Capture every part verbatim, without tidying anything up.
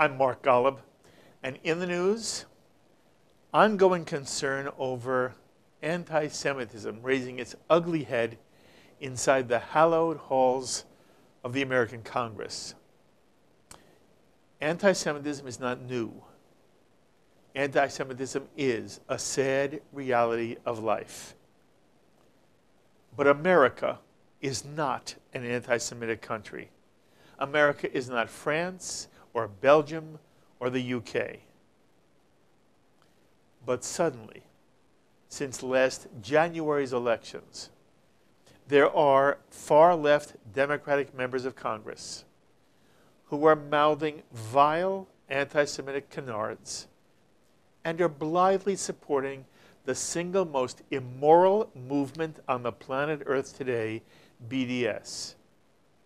I'm Mark Golub, and in the news, ongoing concern over anti-Semitism raising its ugly head inside the hallowed halls of the American Congress. Anti-Semitism is not new. Anti-Semitism is a sad reality of life. But America is not an anti-Semitic country. America is not France or Belgium or the U K. But suddenly, since last January's elections, there are far-left Democratic members of Congress who are mouthing vile anti-Semitic canards and are blithely supporting the single most immoral movement on the planet Earth today, B D S,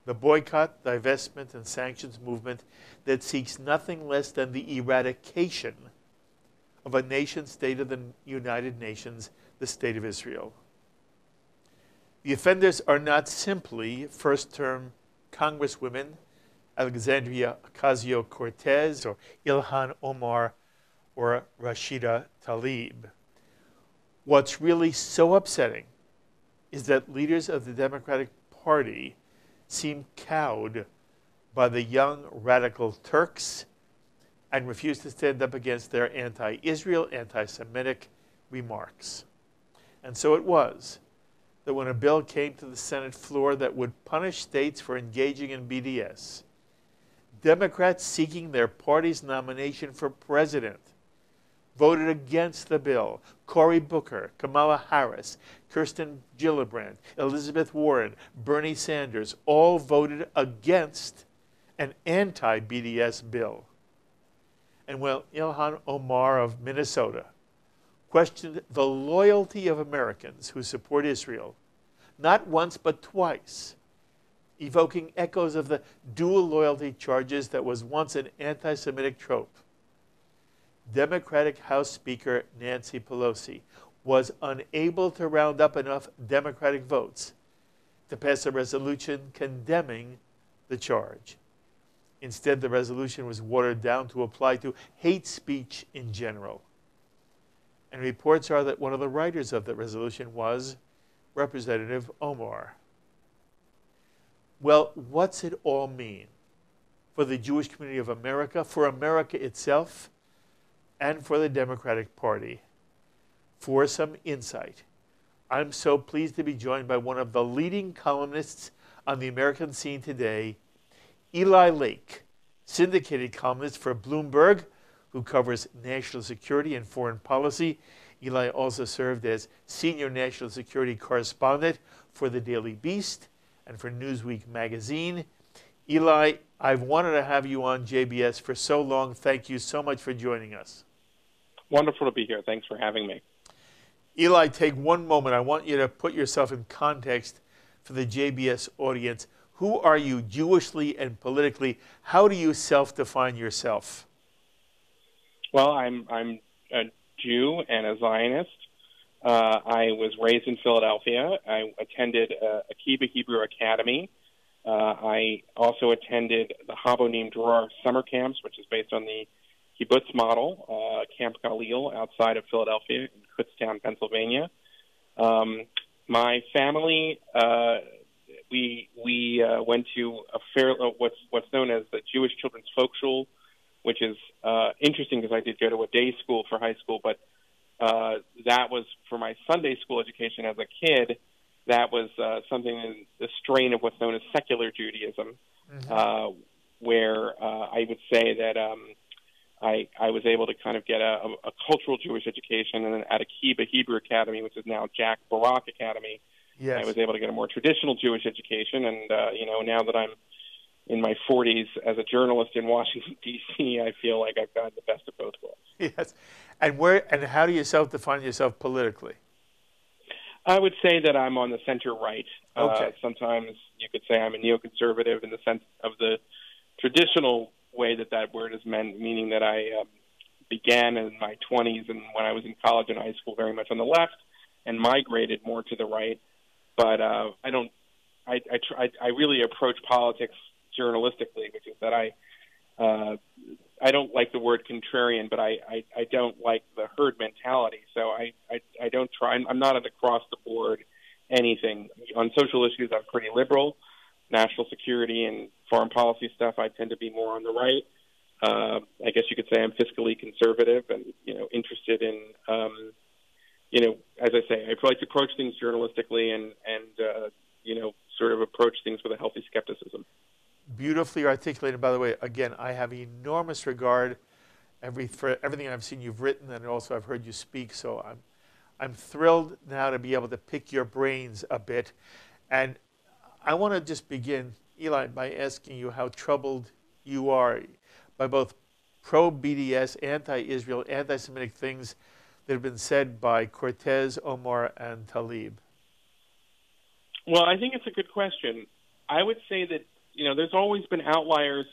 the boycott, divestment, and sanctions movement that seeks nothing less than the eradication of a nation state of the United Nations, the State of Israel. The offenders are not simply first-term Congresswomen, Alexandria Ocasio-Cortez or Ilhan Omar or Rashida Tlaib. What's really so upsetting is that leaders of the Democratic Party seem cowed by the young radical Turks and refuse to stand up against their anti-Israel, anti-Semitic remarks. And so it was that when a bill came to the Senate floor that would punish states for engaging in B D S, Democrats seeking their party's nomination for president voted against the bill. Cory Booker, Kamala Harris, Kirsten Gillibrand, Elizabeth Warren, Bernie Sanders all voted against an anti-B D S bill. And while Ilhan Omar of Minnesota questioned the loyalty of Americans who support Israel, not once but twice, evoking echoes of the dual loyalty charges that was once an anti-Semitic trope, Democratic House Speaker Nancy Pelosi was unable to round up enough Democratic votes to pass a resolution condemning the charge. Instead, the resolution was watered down to apply to hate speech in general. And reports are that one of the writers of the resolution was Representative Omar. Well, what's it all mean for the Jewish community of America, for America itself, and for the Democratic Party? For some insight, I'm so pleased to be joined by one of the leading columnists on the American scene today, Eli Lake, syndicated columnist for Bloomberg, who covers national security and foreign policy. Eli also served as senior national security correspondent for The Daily Beast and for Newsweek magazine. Eli, I've wanted to have you on J B S for so long. Thank you so much for joining us. Wonderful to be here. Thanks for having me. Eli, take one moment. I want you to put yourself in context for the J B S audience. Who are you Jewishly and politically? How do you self-define yourself? Well, I'm, I'm a Jew and a Zionist. Uh, I was raised in Philadelphia. I attended uh, Akiba Hebrew Academy. Uh, I also attended the Habonim Dror summer camps, which is based on the kibbutz model, uh, Camp Galil outside of Philadelphia in Kutztown, Pennsylvania. Um, my family, uh, we we uh, went to a fair, uh, what's what's known as the Jewish Children's Folk Shul, which is uh, interesting because I did go to a day school for high school, but uh, that was for my Sunday school education as a kid. That was uh, something in the strain of what's known as secular Judaism, mm-hmm. uh, where uh, I would say that um, I, I was able to kind of get a, a cultural Jewish education, and then at Akiba Hebrew Academy, which is now Jack Barak Academy, yes. I was able to get a more traditional Jewish education. And, uh, you know, now that I'm in my forties as a journalist in Washington, D C, I feel like I've gotten the best of both worlds. Yes. And where and how do you self-define yourself politically? I would say that I'm on the center right. Okay. Uh, sometimes you could say I'm a neoconservative in the sense of the traditional way that that word is meant, meaning that I um, began in my twenties and when I was in college and high school very much on the left and migrated more to the right. But uh, I don't I, – I, tr I really approach politics journalistically, which is that I uh, I don't like the word contrarian, but I, I, I don't like the herd mentality. So I, I, I don't try. I'm not an across-the-board anything. On social issues, I'm pretty liberal. National security and foreign policy stuff, I tend to be more on the right. Uh, I guess you could say I'm fiscally conservative and, you know, interested in, um, you know, as I say, I like to approach things journalistically and, and uh, you know, sort of approach things with a healthy skepticism. Beautifully articulated, by the way. Again, I have enormous regard every for everything I've seen you've written, and also I've heard you speak. So I'm, I'm thrilled now to be able to pick your brains a bit. And I want to just begin, Eli, by asking you how troubled you are by both pro-B D S, anti-Israel, anti-Semitic things that have been said by Cortez, Omar, and Tlaib. Well, I think it's a good question. I would say that, you know, there's always been outliers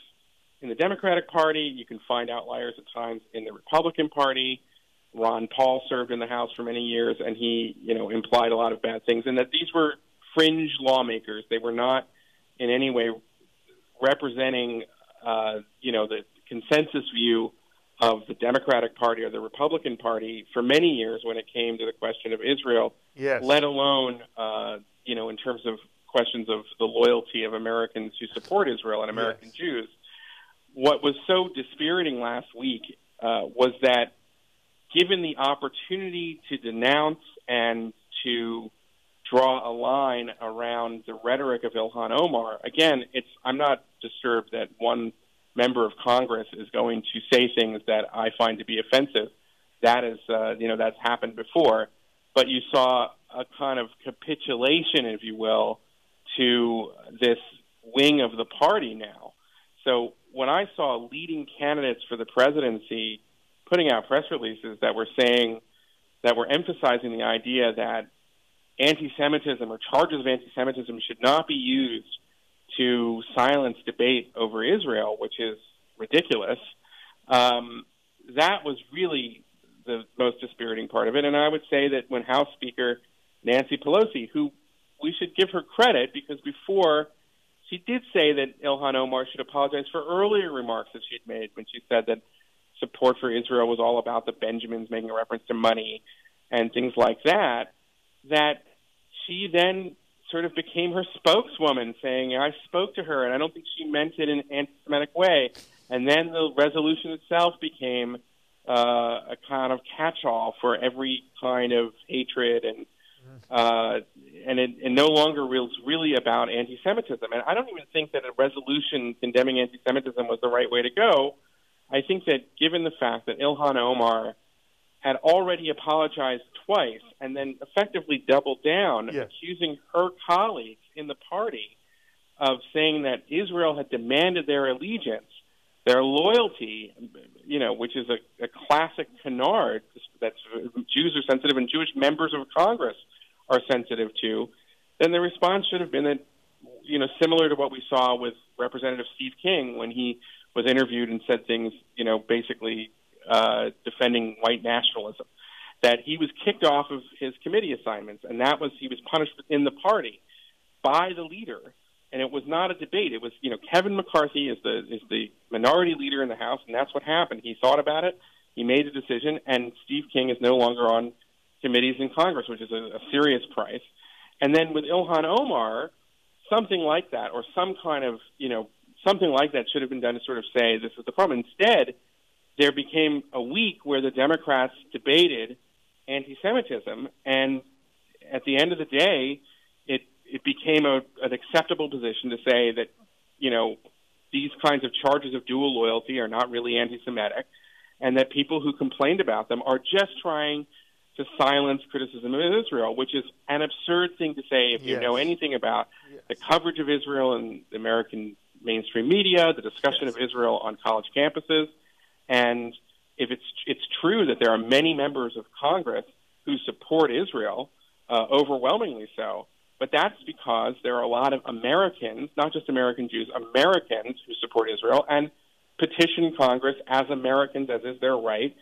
in the Democratic Party. You can find outliers at times in the Republican Party. Ron Paul served in the House for many years, and he, you know, implied a lot of bad things. And that these were fringe lawmakers. They were not in any way representing, uh, you know, the consensus view of the Democratic Party or the Republican Party for many years when it came to the question of Israel, yes. Let alone, uh, you know, in terms of questions of the loyalty of Americans who support Israel and American yes. Jews. What was so dispiriting last week uh, was that given the opportunity to denounce and to draw a line around the rhetoric of Ilhan Omar, again, it's I'm not disturbed that one member of Congress is going to say things that I find to be offensive. That is, uh, you know, that's happened before. But you saw a kind of capitulation, if you will, to this wing of the party now. So when I saw leading candidates for the presidency putting out press releases that were saying, that were emphasizing the idea that anti-Semitism or charges of anti-Semitism should not be used to silence debate over Israel, which is ridiculous, um, that was really the most dispiriting part of it. And I would say that when House Speaker Nancy Pelosi, who we should give her credit because before she did say that Ilhan Omar should apologize for earlier remarks that she had made when she said that support for Israel was all about the Benjamins making a reference to money and things like that, that she then sort of became her spokeswoman saying, I spoke to her and I don't think she meant it in an anti-Semitic way. And then the resolution itself became uh, a kind of catch-all for every kind of hatred and Uh, and it, it no longer was really about anti-Semitism. And I don't even think that a resolution condemning anti-Semitism was the right way to go. I think that given the fact that Ilhan Omar had already apologized twice and then effectively doubled down, yes. accusing her colleagues in the party of saying that Israel had demanded their allegiance, their loyalty, you know, which is a, a classic canard that Jews are sensitive and Jewish members of Congress are sensitive to, then the response should have been that, you know, similar to what we saw with Representative Steve King when he was interviewed and said things, you know, basically uh, defending white nationalism, that he was kicked off of his committee assignments, and that was he was punished within the party by the leader. And it was not a debate. It was, you know, Kevin McCarthy is the is the minority leader in the House, and that's what happened. He thought about it. He made a decision, and Steve King is no longer on committees in Congress, which is a, a serious price. And then with Ilhan Omar, something like that or some kind of, you know, something like that should have been done to sort of say this is the problem. Instead, there became a week where the Democrats debated anti-Semitism, and at the end of the day, it, it became a, an acceptable position to say that, you know, these kinds of charges of dual loyalty are not really anti-Semitic, and that people who complained about them are just trying to silence criticism of Israel, which is an absurd thing to say if yes. you know anything about yes. the coverage of Israel in the American mainstream media, the discussion yes. of Israel on college campuses. And if it's it's true that there are many members of Congress who support Israel, uh, overwhelmingly so, but that's because there are a lot of Americans, not just American Jews, Americans who support Israel and petition Congress as Americans, as is their right,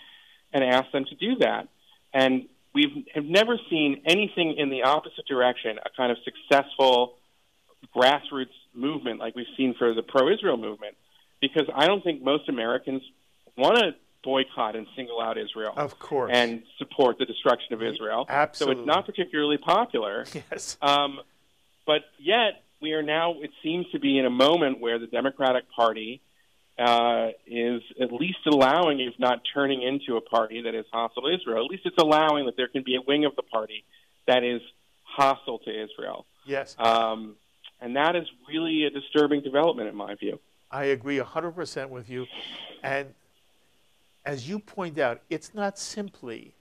and ask them to do that. And we have never seen anything in the opposite direction, a kind of successful grassroots movement like we've seen for the pro-Israel movement, because I don't think most Americans want to boycott and single out Israel. Of course. And support the destruction of Israel. Absolutely. So it's not particularly popular. Yes. Um, but yet we are now, it seems to be in a moment where the Democratic Party uh, is at least allowing, if not turning into a party that is hostile to Israel, at least it's allowing that there can be a wing of the party that is hostile to Israel. Yes. Um, and that is really a disturbing development in my view. I agree one hundred percent with you. And as you point out, it's not simply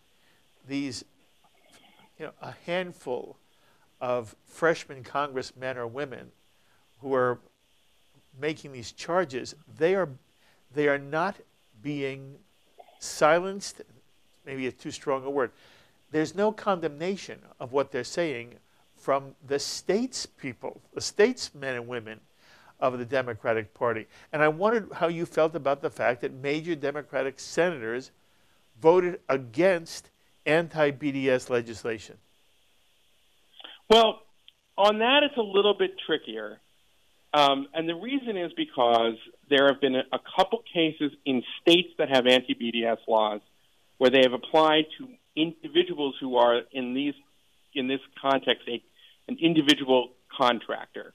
these, you know, a handful of freshman congressmen or women who are making these charges. They are, they are not being silenced. Maybe it's too strong a word. There's no condemnation of what they're saying from the states people, the statesmen and women of the Democratic Party. And I wondered how you felt about the fact that major Democratic senators voted against anti-B D S legislation. Well, on that, it's a little bit trickier. Um, and the reason is because there have been a, a couple cases in states that have anti-B D S laws where they have applied to individuals who are, in these, in this context, a, an individual contractor.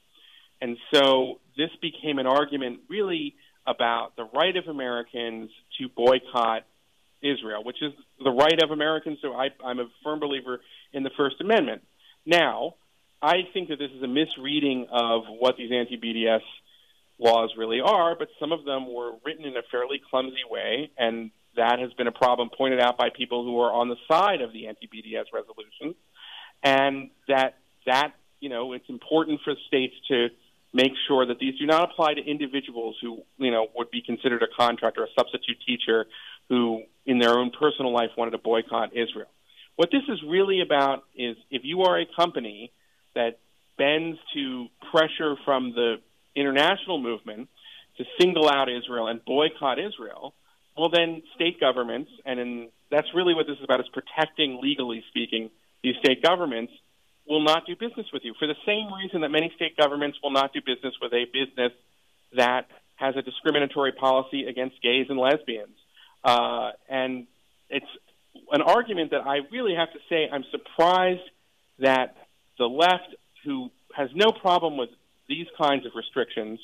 And so this became an argument really about the right of Americans to boycott Israel, which is the right of Americans. So I, I'm a firm believer in the First Amendment. Now, I think that this is a misreading of what these anti-B D S laws really are, but some of them were written in a fairly clumsy way, and that has been a problem pointed out by people who are on the side of the anti-B D S resolution, and that, that you know, it's important for states to make sure that these do not apply to individuals who, you know, would be considered a contractor, a substitute teacher who in their own personal life wanted to boycott Israel. What this is really about is if you are a company that bends to pressure from the international movement to single out Israel and boycott Israel, well, then state governments, and in, that's really what this is about, is protecting, legally speaking, these state governments will not do business with you for the same reason that many state governments will not do business with a business that has a discriminatory policy against gays and lesbians. Uh, and it's an argument that I really have to say I'm surprised that the left, who has no problem with these kinds of restrictions,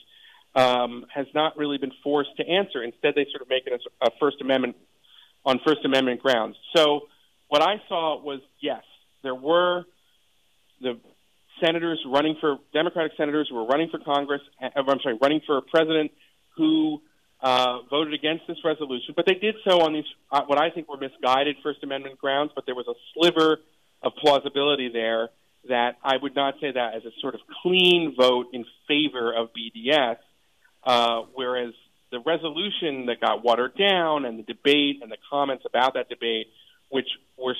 um, has not really been forced to answer. Instead, they sort of make it a, a First Amendment on First Amendment grounds. So what I saw was, yes, there were the senators running for Democratic senators who were running for Congress, I'm sorry, running for president who uh, voted against this resolution. But they did so on these, uh, what I think were misguided First Amendment grounds, but there was a sliver of plausibility there that I would not say that as a sort of clean vote in favor of B D S, uh, whereas the resolution that got watered down and the debate and the comments about that debate, which were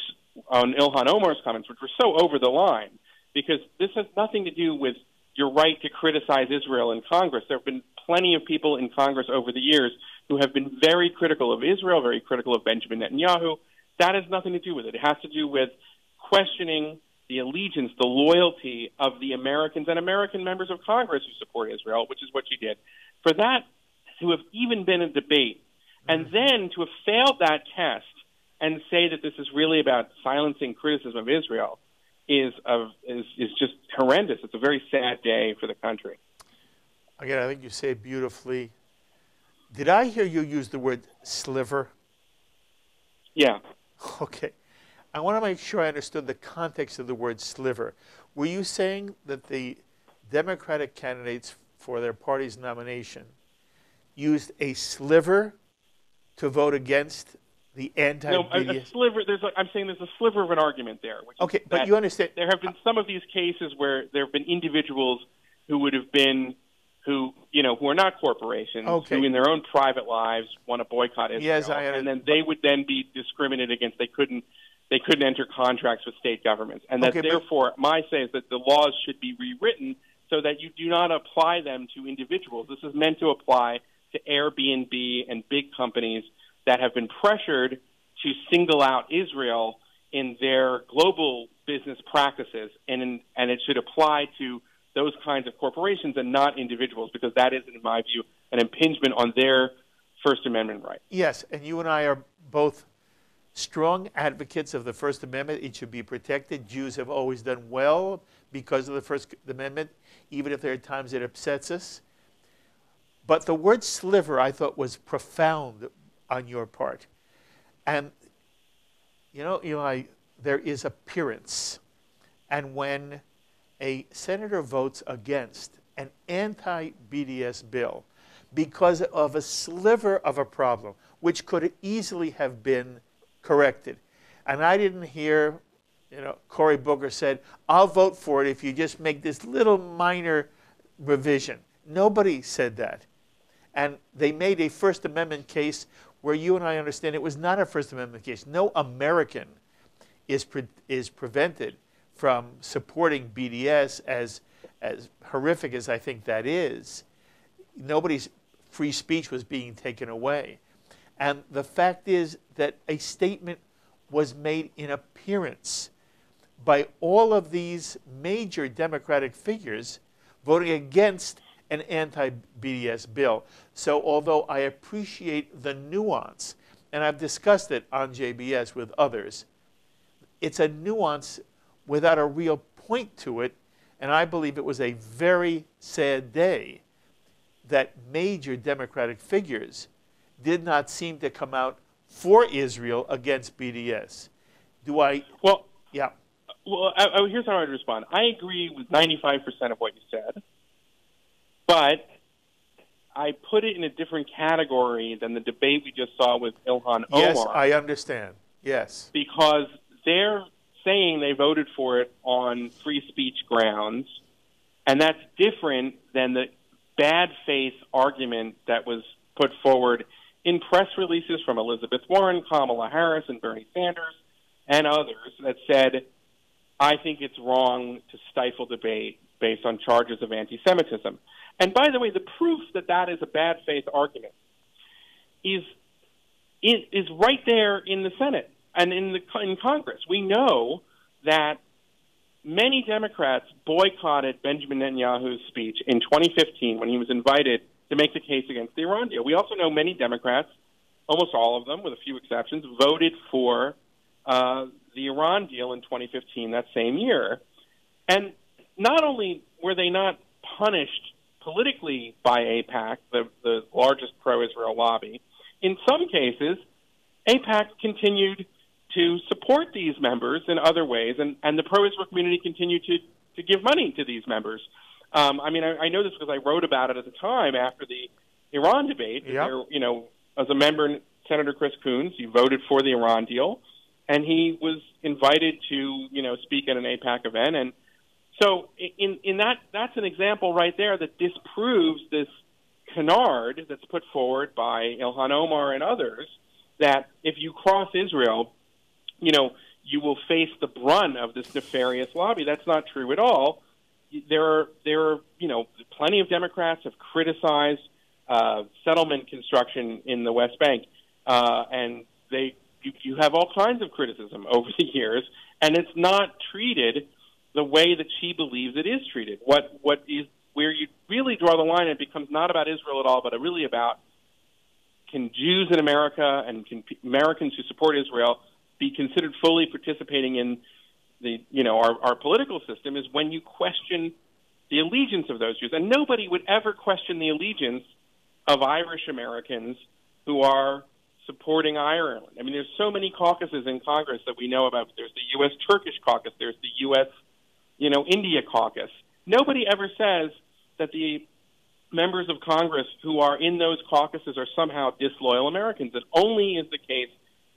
on Ilhan Omar's comments, which were so over the line, because this has nothing to do with your right to criticize Israel in Congress. There have been plenty of people in Congress over the years who have been very critical of Israel, very critical of Benjamin Netanyahu. That has nothing to do with it. It has to do with questioning the allegiance, the loyalty of the Americans and American members of Congress who support Israel, which is what she did. For that to have even been a debate, and then to have failed that test and say that this is really about silencing criticism of Israel is, of, is, is just horrendous. It's a very sad day for the country. Again, I think you say it beautifully. Did I hear you use the word sliver? Yeah. Okay. I want to make sure I understood the context of the word sliver. Were you saying that the Democratic candidates for their party's nomination used a sliver to vote against the anti-B D S? No, a, a sliver. There's a, I'm saying there's a sliver of an argument there. Which okay, but you understand. There have been some of these cases where there have been individuals who would have been, who you know, who are not corporations, okay, who in their own private lives want to boycott Israel. Yes, I understand. And then they would then be discriminated against. They couldn't, they couldn't enter contracts with state governments, and that okay, therefore, but my say is that the laws should be rewritten so that you do not apply them to individuals. This is meant to apply to Airbnb and big companies that have been pressured to single out Israel in their global business practices, and in, and it should apply to those kinds of corporations and not individuals, because that is, in my view, an impingement on their First Amendment right. Yes, and you and I are both strong advocates of the First Amendment. It should be protected. Jews have always done well because of the First Amendment, even if there are times it upsets us. But the word sliver, I thought, was profound on your part. And, you know, Eli, there is appearance. And when a senator votes against an anti-B D S bill because of a sliver of a problem, which could easily have been corrected. And I didn't hear, you know, Cory Booker said, I'll vote for it if you just make this little minor revision. Nobody said that. And they made a First Amendment case where you and I understand it was not a First Amendment case. No American is, pre is prevented from supporting B D S, as, as horrific as I think that is. Nobody's free speech was being taken away. And the fact is that a statement was made in appearance by all of these major Democratic figures voting against an anti-B D S bill. So although I appreciate the nuance, and I've discussed it on J B S with others, it's a nuance without a real point to it, and I believe it was a very sad day that major Democratic figures did not seem to come out for Israel against B D S. Do I? Well, yeah. Well, I, I, here's how I'd respond. I agree with ninety-five percent of what you said, but I put it in a different category than the debate we just saw with Ilhan Omar. Yes, I understand. Yes. Because they're saying they voted for it on free speech grounds, and that's different than the bad faith argument that was put forward in press releases from Elizabeth Warren, Kamala Harris, and Bernie Sanders, and others that said, I think it's wrong to stifle debate based on charges of anti-Semitism. And by the way, the proof that that is a bad faith argument is, is, is right there in the Senate and in, the, in Congress. We know that many Democrats boycotted Benjamin Netanyahu's speech in twenty fifteen when he was invited to make the case against the Iran deal. We also know many Democrats, almost all of them, with a few exceptions, voted for uh, the Iran deal in twenty fifteen, that same year. And not only were they not punished politically by AIPAC, the, the largest pro-Israel lobby, in some cases, AIPAC continued to support these members in other ways, and, and the pro-Israel community continued to, to give money to these members. Um, I mean, I, I know this because I wrote about it at the time after the Iran debate. Yep. There, you know, as a member, Senator Chris Coons, he voted for the Iran deal, and he was invited to, you know, speak at an AIPAC event. And so in, in that, that's an example right there that disproves this canard that's put forward by Ilhan Omar and others, that if you cross Israel, you know, you will face the brunt of this nefarious lobby. That's not true at all. There are, there are, you know, plenty of Democrats have criticized uh, settlement construction in the West Bank, uh, and they, you, you have all kinds of criticism over the years, and it's not treated the way that she believes it is treated. What, what is where you really draw the line? It becomes not about Israel at all, but really about, can Jews in America and can Americans who support Israel be considered fully participating in the, you know, our, our political system, is when you question the allegiance of those Jews. And nobody would ever question the allegiance of Irish Americans who are supporting Ireland. I mean, there's so many caucuses in Congress that we know about. There's the U S Turkish caucus. There's the U S, you know, India caucus. Nobody ever says that the members of Congress who are in those caucuses are somehow disloyal Americans. It only is the case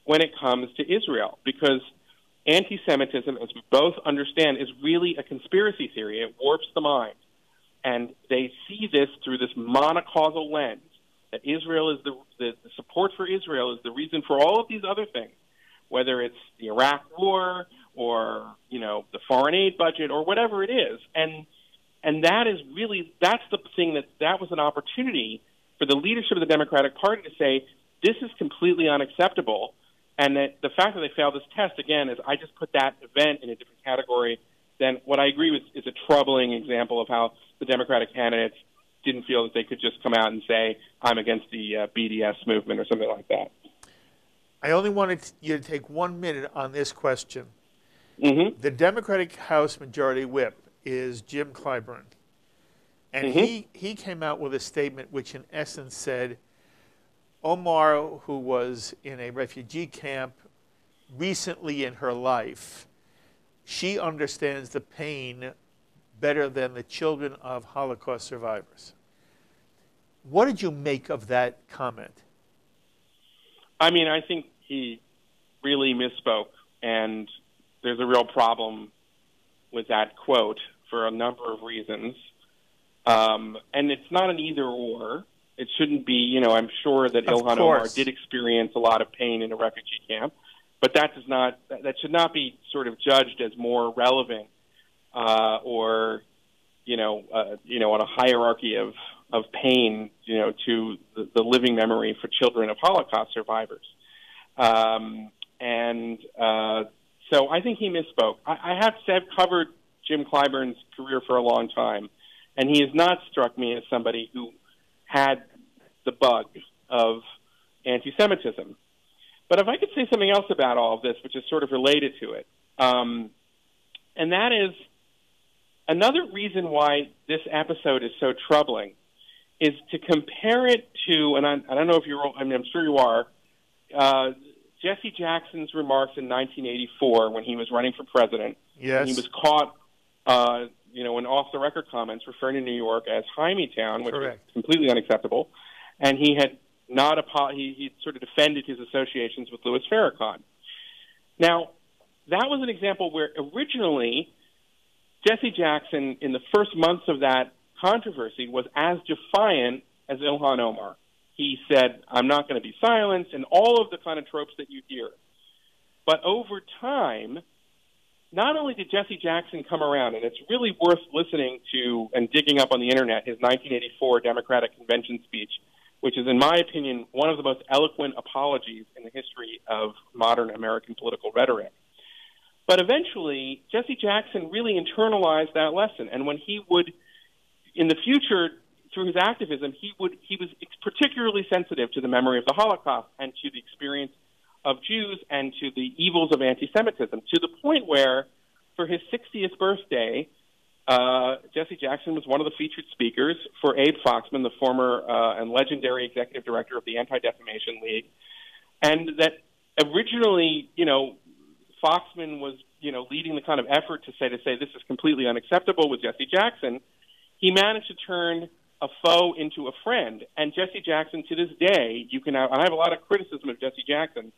when it comes to Israel, because anti-Semitism, as we both understand, is really a conspiracy theory. It warps the mind. And they see this through this monocausal lens, that Israel is the, the, the support for Israel is the reason for all of these other things, whether it's the Iraq war or, you know, the foreign aid budget or whatever it is. And, and that is really, that's the thing that, that was an opportunity for the leadership of the Democratic Party to say, this is completely unacceptable. And that the fact that they failed this test, again, is I just put that event in a different category than what I agree with is a troubling example of how the Democratic candidates didn't feel that they could just come out and say, I'm against the uh, B D S movement or something like that. I only wanted you to take one minute on this question. Mm-hmm. The Democratic House Majority Whip is Jim Clyburn. And mm-hmm. he, he came out with a statement which in essence said, Omar, who was in a refugee camp recently in her life, she understands the pain better than the children of Holocaust survivors. What did you make of that comment? I mean, I think he really misspoke, and there's a real problem with that quote for a number of reasons. Um, and it's not an either-or. It shouldn't be, you know, I'm sure that Ilhan Omar did experience a lot of pain in a refugee camp, but that does not, that should not be sort of judged as more relevant uh, or, you know, uh, you know, on a hierarchy of, of pain, you know, to the, the living memory for children of Holocaust survivors. Um, and uh, so I think he misspoke. I, I have to say I've covered Jim Clyburn's career for a long time, and he has not struck me as somebody who had the bug of anti-Semitism. But if I could say something else about all of this, which is sort of related to it, um, and that is another reason why this episode is so troubling, is to compare it to, and I, I don't know if you're, I mean, I'm sure you are, uh, Jesse Jackson's remarks in nineteen eighty-four when he was running for president. Yes. He was caught, uh, you know, in off-the-record comments referring to New York as Jaimetown, which Correct. is completely unacceptable. And he had not apo- he, he sort of defended his associations with Louis Farrakhan. Now, that was an example where originally Jesse Jackson, in the first months of that controversy, was as defiant as Ilhan Omar. He said, I'm not going to be silenced, and all of the kind of tropes that you hear. But over time, not only did Jesse Jackson come around, and it's really worth listening to and digging up on the internet his nineteen eighty-four Democratic Convention speech, which is, in my opinion, one of the most eloquent apologies in the history of modern American political rhetoric. But eventually, Jesse Jackson really internalized that lesson. And when he would, in the future, through his activism, he would he was particularly sensitive to the memory of the Holocaust and to the experience of Jews and to the evils of anti-Semitism, to the point where, for his sixtieth birthday, uh, Jesse Jackson was one of the featured speakers for Abe Foxman, the former uh, and legendary executive director of the Anti-Defamation League. And that originally, you know, Foxman was, you know, leading the kind of effort to say to say this is completely unacceptable with Jesse Jackson. He managed to turn a foe into a friend. And Jesse Jackson, to this day, you can. I have a lot of criticism of Jesse Jackson.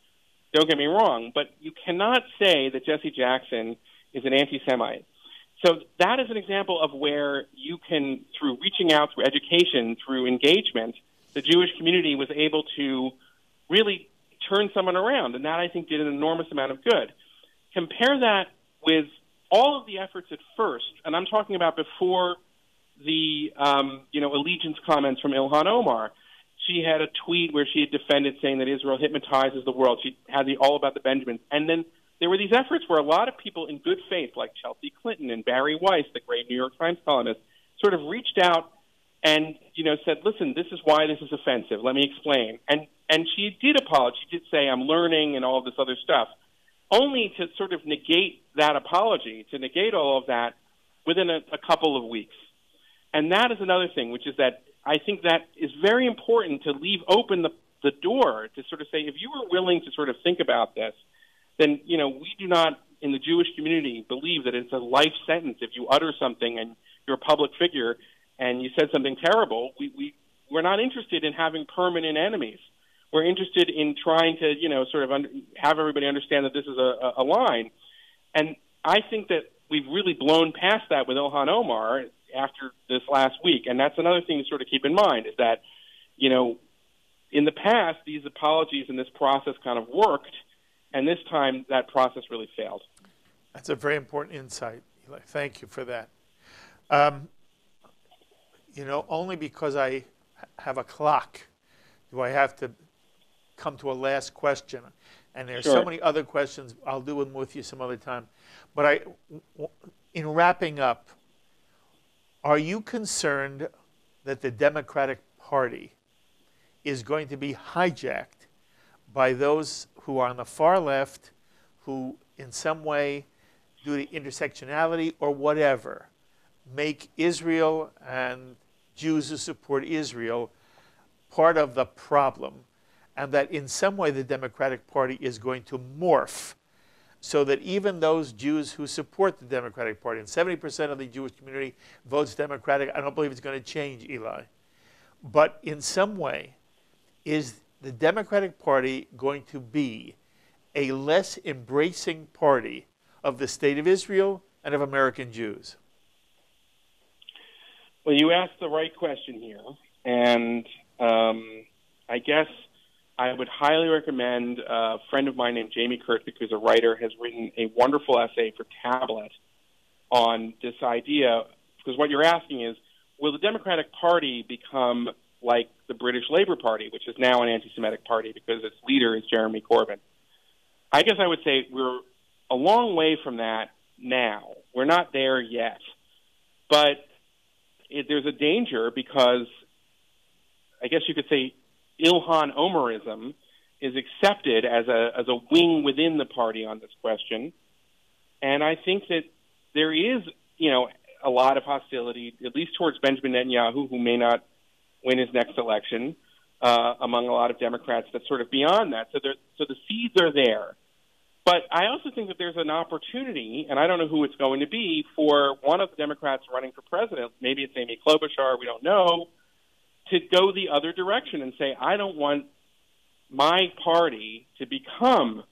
Don't get me wrong, but you cannot say that Jesse Jackson is an anti-Semite. So that is an example of where you can, through reaching out, through education, through engagement, the Jewish community was able to really turn someone around. And that, I think, did an enormous amount of good. Compare that with all of the efforts at first, and I'm talking about before the um, you know allegiance comments from Ilhan Omar. She had a tweet where she had defended saying that Israel hypnotizes the world. She had the all about the Benjamins. And then there were these efforts where a lot of people in good faith, like Chelsea Clinton and Barry Weiss, the great New York Times columnist, sort of reached out and you know said, listen, this is why this is offensive. Let me explain. And, and she did apologize. She did say, I'm learning and all this other stuff, only to sort of negate that apology, to negate all of that within a, a couple of weeks. And that is another thing, which is that I think that is very important to leave open the, the door to sort of say, if you were willing to sort of think about this, then, you know, we do not in the Jewish community believe that it's a life sentence. If you utter something and you're a public figure and you said something terrible, we, we, we're not interested in having permanent enemies. We're interested in trying to, you know, sort of under, have everybody understand that this is a, a line. And I think that we've really blown past that with Ilhan Omar after this last week. And that's another thing to sort of keep in mind is that, you know, in the past, these apologies and this process kind of worked. And this time that process really failed. That's a very important insight, Eli. Thank you for that. Um, you know, only because I have a clock do I have to come to a last question, and there's sure. so many other questions. I'll do them with you some other time. But I, in wrapping up, are you concerned that the Democratic Party is going to be hijacked by those who are on the far left, who in some way, due to intersectionality or whatever, make Israel and Jews who support Israel part of the problem, and that in some way the Democratic Party is going to morph so that even those Jews who support the Democratic Party, and seventy percent of the Jewish community votes Democratic, I don't believe it's going to change, Eli, but in some way, is the Democratic Party going to be a less embracing party of the state of Israel and of American Jews? Well, you asked the right question here, and um, I guess I would highly recommend a friend of mine named Jamie Kurtzik, who's a writer, has written a wonderful essay for Tablet on this idea, because what you're asking is, will the Democratic Party become like the British Labour Party, which is now an anti-Semitic party because its leader is Jeremy Corbyn? I guess I would say we're a long way from that now. We're not there yet. But it, there's a danger because, I guess you could say, Ilhan Omarism is accepted as a, as a wing within the party on this question. And I think that there is, you know, a lot of hostility, at least towards Benjamin Netanyahu, who may not win his next election, uh, among a lot of Democrats that's sort of beyond that. So, there, so the seeds are there. But I also think that there's an opportunity, and I don't know who it's going to be, for one of the Democrats running for president, maybe it's Amy Klobuchar, we don't know, to go the other direction and say, I don't want my party to become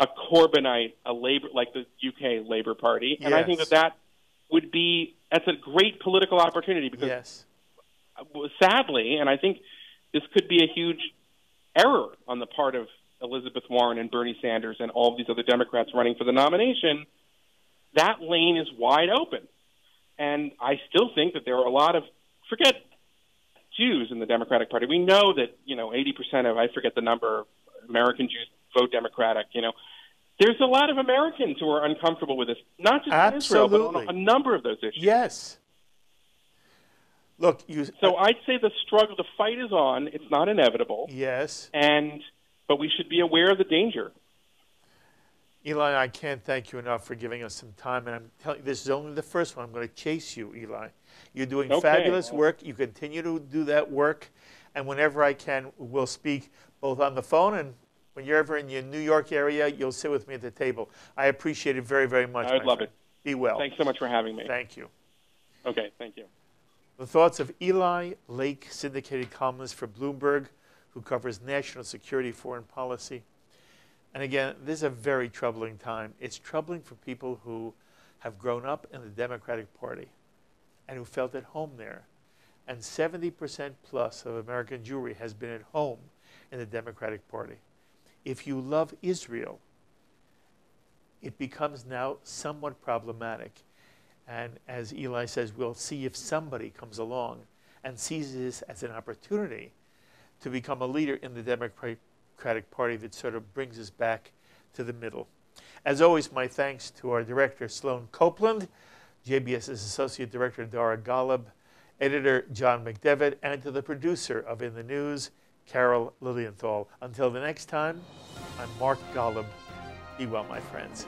a Corbynite, a Labour, like the U K Labour Party. And yes. I think that that would be, that's a great political opportunity because yes. sadly, and I think this could be a huge error on the part of Elizabeth Warren and Bernie Sanders and all these other Democrats running for the nomination, that lane is wide open. And I still think that there are a lot of, forget Jews in the Democratic Party. We know that, you know, eighty percent of, I forget the number, American Jews vote Democratic, you know. There's a lot of Americans who are uncomfortable with this, not just in Israel, but on a number of those issues. Yes. Look, you... So I'd say the struggle, the fight is on. It's not inevitable. Yes. And... But we should be aware of the danger. Eli, I can't thank you enough for giving us some time. And I'm telling you, this is only the first one. I'm going to chase you, Eli. You're doing okay. fabulous work. You continue to do that work. And whenever I can, we'll speak both on the phone and when you're ever in your New York area, you'll sit with me at the table. I appreciate it very, very much. I would love friend. it. Be well. Thanks so much for having me. Thank you. Okay, thank you. The thoughts of Eli Lake, syndicated columnist for Bloomberg, who covers national security, foreign policy. And again, this is a very troubling time. It's troubling for people who have grown up in the Democratic Party and who felt at home there. And seventy percent plus of American Jewry has been at home in the Democratic Party. If you love Israel, it becomes now somewhat problematic. And as Eli says, we'll see if somebody comes along and sees this as an opportunity to become a leader in the Democratic Party that sort of brings us back to the middle. As always, my thanks to our director, Sloan Copeland, J B S's Associate Director, Dara Golub, editor, John McDevitt, and to the producer of In the News, Carol Lilienthal. Until the next time, I'm Mark Golub. Be well, my friends.